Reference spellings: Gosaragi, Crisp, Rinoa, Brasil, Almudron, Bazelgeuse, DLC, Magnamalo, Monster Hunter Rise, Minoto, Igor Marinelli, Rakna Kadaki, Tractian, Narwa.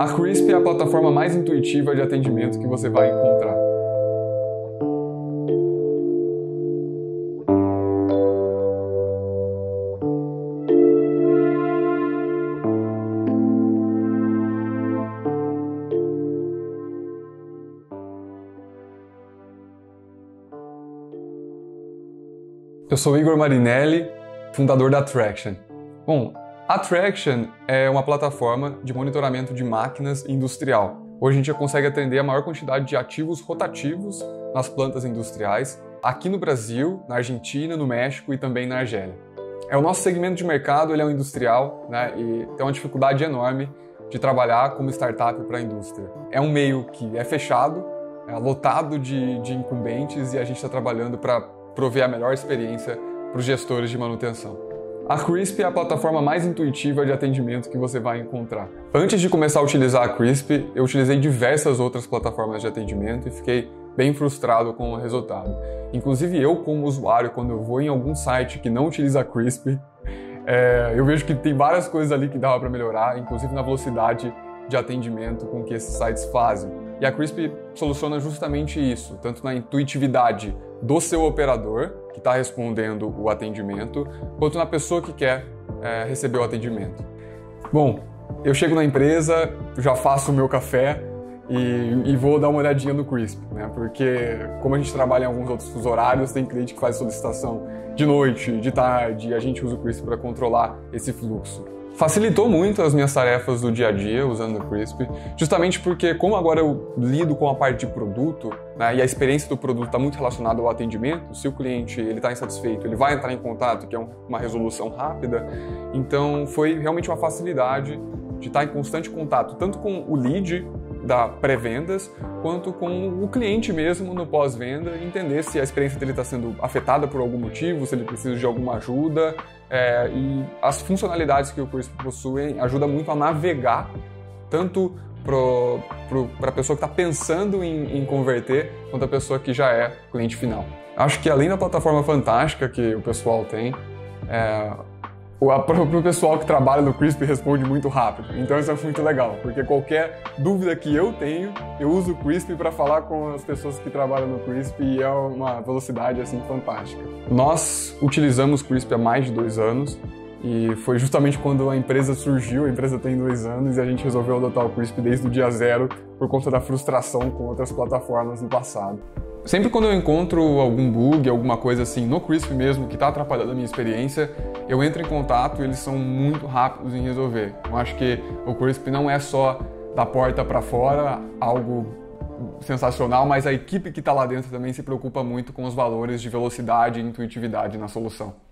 A Crisp é a plataforma mais intuitiva de atendimento que você vai encontrar. Eu sou Igor Marinelli, fundador da Tractian. Bom, a Tractian é uma plataforma de monitoramento de máquinas industrial. Hoje a gente já consegue atender a maior quantidade de ativos rotativos nas plantas industriais, aqui no Brasil, na Argentina, no México e também na Argélia. É o nosso segmento de mercado, ele é um industrial, né, e tem uma dificuldade enorme de trabalhar como startup para a indústria. É um meio que é fechado, é lotado de incumbentes, e a gente está trabalhando para prover a melhor experiência para os gestores de manutenção. A Crisp é a plataforma mais intuitiva de atendimento que você vai encontrar. Antes de começar a utilizar a Crisp, eu utilizei diversas outras plataformas de atendimento e fiquei bem frustrado com o resultado. Inclusive eu, como usuário, quando eu vou em algum site que não utiliza a Crisp, eu vejo que tem várias coisas ali que dava para melhorar, inclusive na velocidade de atendimento com que esses sites fazem. E a Crisp soluciona justamente isso, tanto na intuitividade do seu operador, que está respondendo o atendimento, quanto na pessoa que quer receber o atendimento. Bom, eu chego na empresa, já faço o meu café e vou dar uma olhadinha no Crisp, né? Porque como a gente trabalha em alguns outros horários, tem cliente que faz solicitação de noite, de tarde, e a gente usa o Crisp para controlar esse fluxo. Facilitou muito as minhas tarefas do dia a dia usando o Crisp, justamente porque como agora eu lido com a parte de produto, né, e a experiência do produto está muito relacionada ao atendimento, se o cliente está insatisfeito, ele vai entrar em contato, que é uma resolução rápida, então foi realmente uma facilidade de estar em constante contato, tanto com o lead da pré-vendas, quanto com o cliente mesmo no pós-venda, entender se a experiência dele está sendo afetada por algum motivo, se ele precisa de alguma ajuda, e as funcionalidades que o Crisp possui ajudam muito a navegar, tanto para a pessoa que está pensando em converter, quanto a pessoa que já é cliente final. Acho que além da plataforma fantástica que o pessoal tem, para o pessoal que trabalha no Crisp responde muito rápido, então isso é muito legal, porque qualquer dúvida que eu tenho, eu uso o Crisp para falar com as pessoas que trabalham no Crisp, e é uma velocidade assim fantástica. Nós utilizamos o Crisp há mais de 2 anos, e foi justamente quando a empresa surgiu, a empresa tem 2 anos, e a gente resolveu adotar o Crisp desde o dia zero, por conta da frustração com outras plataformas no passado. Sempre quando eu encontro algum bug, alguma coisa assim no Crisp mesmo, que está atrapalhando a minha experiência, eu entro em contato e eles são muito rápidos em resolver. Eu acho que o Crisp não é só da porta para fora algo sensacional, mas a equipe que está lá dentro também se preocupa muito com os valores de velocidade e intuitividade na solução.